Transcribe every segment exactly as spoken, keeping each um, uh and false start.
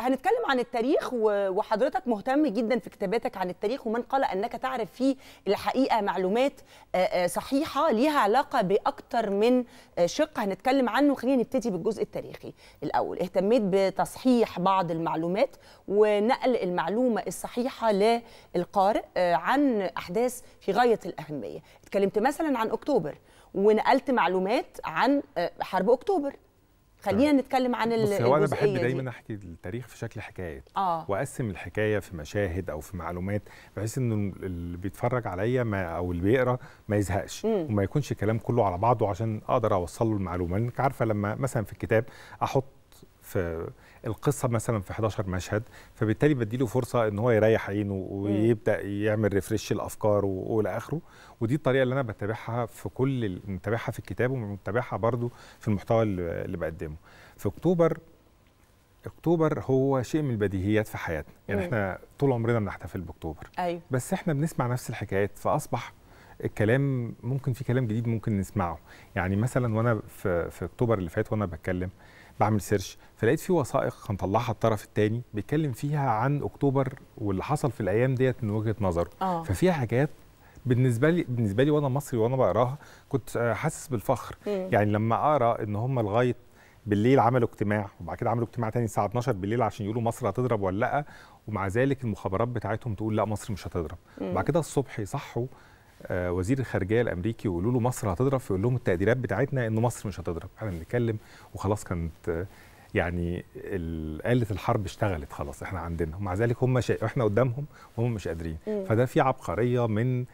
هنتكلم عن التاريخ وحضرتك مهتم جدا في كتاباتك عن التاريخ، ومن قال انك تعرف فيه الحقيقه معلومات صحيحه ليها علاقه باكثر من شق هنتكلم عنه. خلينا نبتدي بالجزء التاريخي الاول. اهتميت بتصحيح بعض المعلومات ونقل المعلومه الصحيحه للقارئ عن احداث في غايه الاهميه. اتكلمت مثلا عن اكتوبر ونقلت معلومات عن حرب اكتوبر. خلينا نتكلم عن الجزئيه. هو انا بحب دايما احكي التاريخ في شكل حكايات آه. واقسم الحكايه في مشاهد او في معلومات، بحيث انه اللي بيتفرج عليا او اللي بيقرا ما يزهقش مم. وما يكونش الكلام كله على بعضه، عشان اقدر اوصل له المعلومه. انك عارفه لما مثلا في الكتاب احط في القصه مثلا في احد عشر مشهد، فبالتالي بديله فرصه ان هو يريح عينه ويبدا يعمل ريفريش الافكار والى اخره. ودي الطريقه اللي انا بتابعها في كل متابعها في الكتاب ومتابعها برضو في المحتوى اللي بقدمه. في اكتوبر اكتوبر هو شيء من البديهيات في حياتنا، يعني مم. احنا طول عمرنا بنحتفل باكتوبر. أيوه. بس احنا بنسمع نفس الحكايات، فاصبح الكلام ممكن في كلام جديد ممكن نسمعه. يعني مثلا وانا في, في اكتوبر اللي فات وانا بتكلم بعمل سيرش، فلقيت في وثائق هنطلعها الطرف الثاني بيتكلم فيها عن اكتوبر واللي حصل في الايام ديت من وجهه نظره. آه. ففيها حاجات بالنسبه لي بالنسبه لي وانا مصري وانا بقراها كنت حاسس بالفخر. مم. يعني لما اقرا ان هم لغايه بالليل عملوا اجتماع، وبعد كده عملوا اجتماع ثاني الساعه اتناشر بالليل عشان يقولوا مصر هتضرب ولا لا، ومع ذلك المخابرات بتاعتهم تقول لا مصر مش هتضرب. وبعد كده الصبح يصحوا وزير الخارجيه الامريكي ويقولوا له مصر هتضرب، فيقول لهم التقديرات بتاعتنا ان مصر مش هتضرب. احنا بنتكلم وخلاص، كانت يعني آلة الحرب اشتغلت خلاص، احنا عندنا، ومع ذلك هم شيء احنا قدامهم وهم مش قادرين. مم. فده في عبقريه من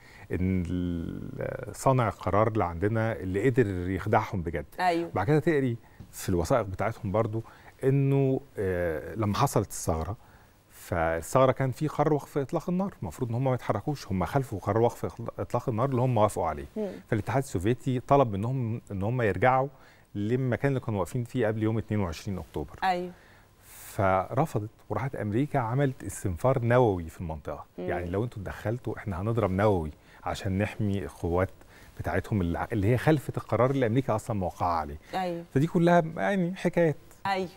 صانع القرار اللي عندنا اللي قدر يخدعهم بجد. أيوه. بعد كده تقري في الوثائق بتاعتهم برضو انه لما حصلت الثغره، فالثغره كان في قرار وقف اطلاق النار، المفروض ان هم ما يتحركوش، هم خلفوا قرار وقف اطلاق النار اللي هم وافقوا عليه. مم. فالاتحاد السوفيتي طلب منهم ان هم يرجعوا للمكان اللي كانوا واقفين فيه قبل يوم اتنين وعشرين اكتوبر. ايوه. فرفضت وراحت امريكا عملت استنفار نووي في المنطقه. مم. يعني لو انتوا اتدخلتوا احنا هنضرب نووي عشان نحمي القوات بتاعتهم اللي هي خلفت القرار اللي امريكا اصلا موقعه عليه. ايوه. فدي كلها يعني حكايات. ايوه.